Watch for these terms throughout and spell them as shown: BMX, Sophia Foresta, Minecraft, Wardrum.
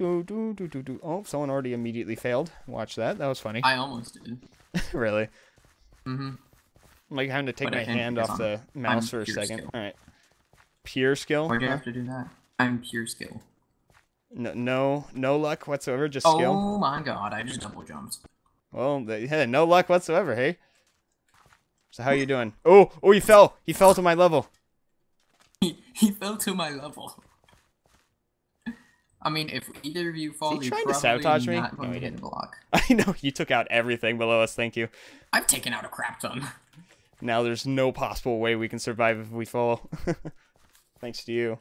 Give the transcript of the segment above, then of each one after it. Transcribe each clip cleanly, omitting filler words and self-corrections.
Oh, someone already immediately failed. Watch that. That was funny. I almost did. Really? Mm-hmm. I'm like having to take my hand off the mouse for a second. Skill. All right. Pure skill? Why do you have to do that? I'm pure skill. No luck whatsoever, just skill. Oh my god, I just double jumped. Well, hey, no luck whatsoever, hey? So how are you doing? Oh, he fell. He fell to my level. He fell to my level. I mean, if either of you fall, you're probably sabotage me? Not going to get a block. I know, you took out everything below us, thank you. I've taken out a crap ton. Now there's no possible way we can survive if we fall. Thanks to you.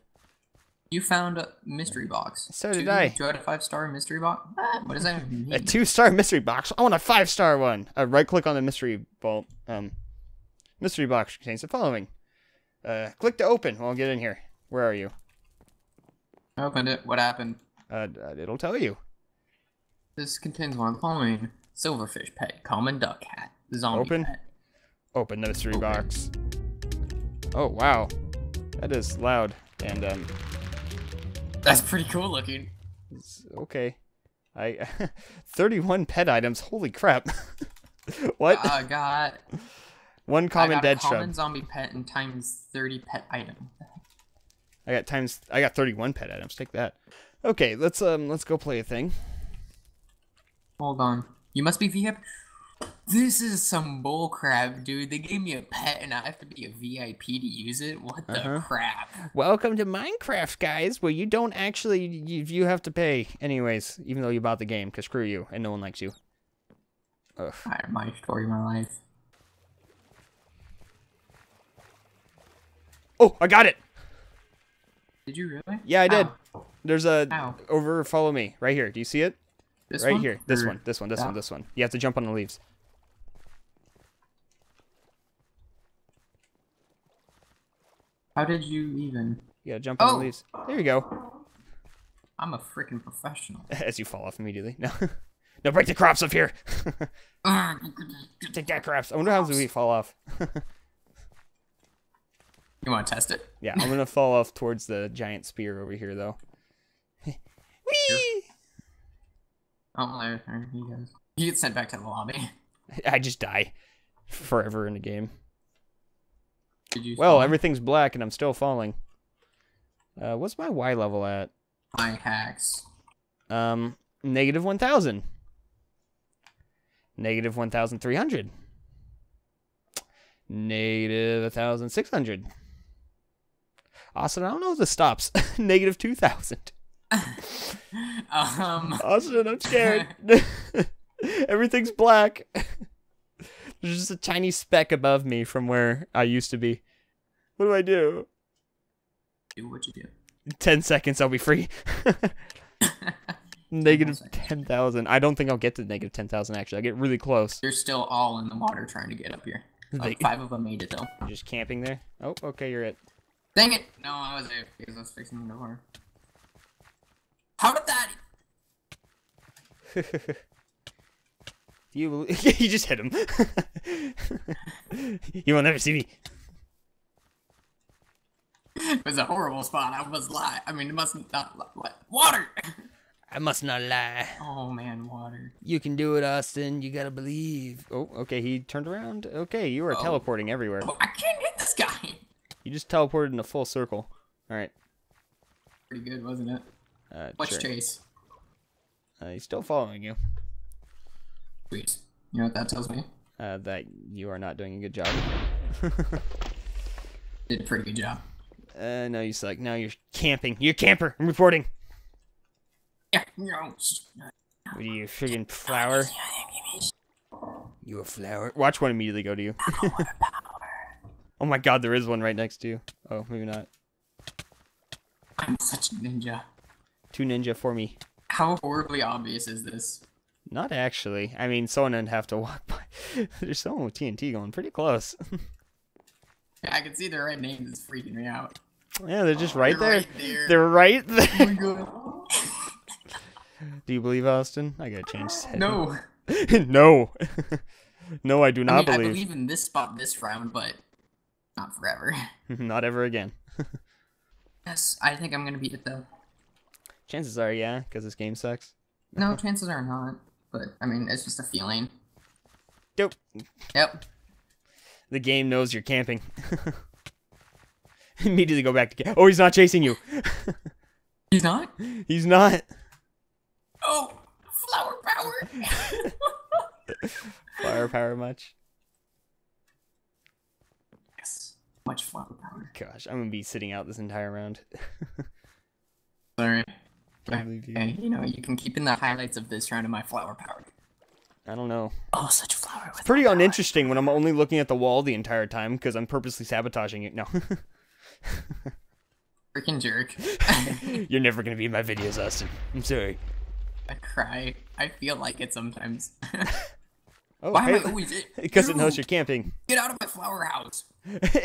You found a mystery box. So did I. 2 out of 5-star mystery box? What does that mean? A 2-star mystery box? I want a 5-star one. Right click on the mystery vault. Mystery box contains the following. Click to open. Well, get in here. Where are you? I opened it. What happened? It'll tell you. This contains one of the following: silverfish pet, common duck hat, zombie pet. Open the mystery box. Oh wow, that is loud and that's pretty cool looking. Okay, 31 pet items. Holy crap! What? I got one common dead shrub. Common zombie pet and times 30 pet item. I got 31 pet items. Take that. Okay, let's go play a thing. Hold on. You must be VIP. This is some bull crap, dude. They gave me a pet and I have to be a VIP to use it. What the crap? Welcome to Minecraft, guys. Where you don't actually you have to pay anyways, even though you bought the game. Cause screw you, and no one likes you. Ugh. My story, my life. Oh, I got it. Did you really? Yeah, I did. Ow. There's a over. Follow me, right here. Do you see it? This right one? Here. This one. This one. This one. This one. You have to jump on the leaves. How did you even? You gotta jump on the leaves. There you go. I'm a freaking professional. As you fall off immediately. No, no, break the crops up here. Take that crops. I wonder how we fall off. You want to test it? Yeah, I'm gonna fall off towards the giant spear over here, though. Whee! Oh, there he goes. You get sent back to the lobby. I just die forever in the game. Did you fall? Everything's black, and I'm still falling. What's my Y level at? My hacks. Negative 1,000. Negative 1,300. Negative 1,600. Austin, I don't know if this stops. Negative 2,000. Austin, I'm scared. Everything's black. There's just a tiny speck above me from where I used to be. What do I do? Do what you do. In 10 seconds, I'll be free. Negative 10,000. I don't think I'll get to negative 10,000, actually. I'll get really close. You're still all in the water trying to get up here. Like 5 of them made it, though. You're just camping there? Oh, okay, you're it. Dang it! No, I was there because I was fixing the door. How did that? You just hit him. You will never see me. It was a horrible spot. I must lie. I mean, it must not lie. Water. I must not lie. Oh man, water. You can do it, Austin. You gotta believe. Oh, okay. He turned around. Okay, you are teleporting everywhere. Oh, I can't hit this guy. You just teleported in a full circle. All right. Pretty good, wasn't it? Watch Chase. He's still following you. Sweet. You know what that tells me? That you are not doing a good job. Did a pretty good job. No, you suck. Now you're camping. You're a camper. I'm reporting. Yeah. No. What are you, friggin' flower? You a flower? Watch one immediately go to you. Oh my god, there is one right next to you. Oh, maybe not. I'm such a ninja. 2 ninja for me. How horribly obvious is this? Not actually. I mean, someone would have to walk by. There's someone with TNT going pretty close. Yeah, I can see their right names. It's freaking me out. Yeah, they're just right, they're there. They're right there. Oh my god. Do you believe, Austin? I gotta change setting. No. No. No, I do not believe. I believe in this spot this round, but... not forever. Not ever again. Yes, I think I'm gonna beat it though. Chances are, yeah, because this game sucks. No, chances are not. But, I mean, it's just a feeling. Dope. Yep. The game knows you're camping. Immediately go back to camp. Oh, he's not chasing you. He's not? He's not. Oh, flower power. Flower power much? Yes. Much flower power. Gosh, I'm going to be sitting out this entire round. Sorry. Okay, you know, you can keep in the highlights of this round of my flower power. I don't know. Oh, such a flower. It's pretty uninteresting when I'm only looking at the wall the entire time because I'm purposely sabotaging it. No. Freaking jerk. You're never going to be in my videos, Austin. I'm sorry. I cry. I feel like it sometimes. Oh, why am I always it? Because it knows you're camping. Get out of my flower house.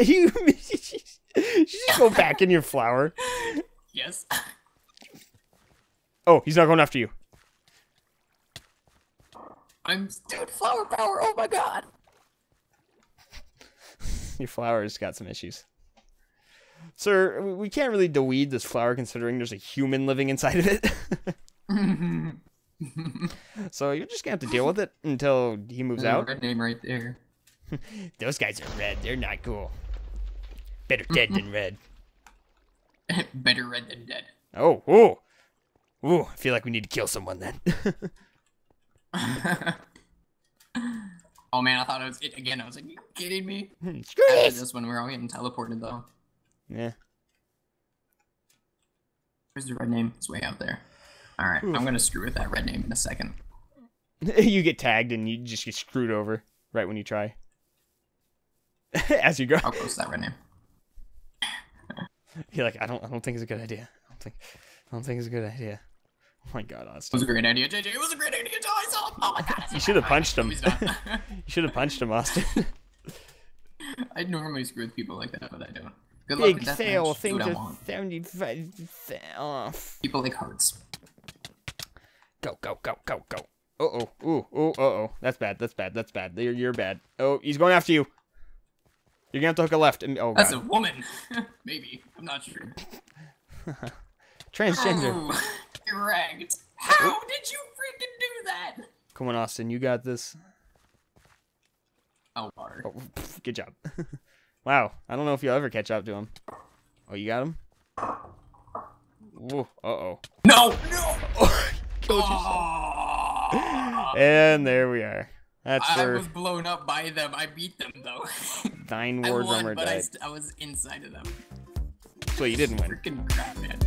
You just go back in your flower. Yes. Oh, he's not going after you. I'm doing flower power. Oh my god. Your flower's got some issues. Sir, we can't really deweed this flower considering there's a human living inside of it. So you're just going to have to deal with it until he moves out. Red name right there. Those guys are red. They're not cool. Better dead than red. Better red than dead. Oh, oh. Ooh, I feel like we need to kill someone then. Oh man, I thought it was it again. I was like, are you kidding me? After this one, we're all getting teleported though. Yeah. Where's the red name? It's way out there. Alright, I'm gonna screw with that red name in a second. You get tagged and you just get screwed over right when you try. As you go. I'll post that red name. You're like, I don't think it's a good idea. I don't think it's a good idea. Oh my god, Austin. It was a great idea, JJ. It was a great idea until I saw him. Oh my god. You should have punched him. You should have punched him, Austin. I normally screw with people like that, but I don't. Good luck with that. Big sale, things are 75% off. People like hearts. Go, go, go, go, go. Uh-oh. Ooh, ooh, uh-oh. That's bad, that's bad, that's bad. You're bad. Oh, he's going after you. You're gonna have to hook a left. And, oh, that's god. A woman. Maybe. I'm not sure. Transgender. Oh, you're ragged. How did you freaking do that? Come on, Austin. You got this. Oh, water. Oh, good job. Wow. I don't know if you'll ever catch up to him. Oh, you got him? Whoa. Uh-oh. No! No! Killed yourself. And there we are. That's I was blown up by them. I beat them, though. 9 Wardrummer died. I was inside of them. So you didn't win. Freaking crap, man.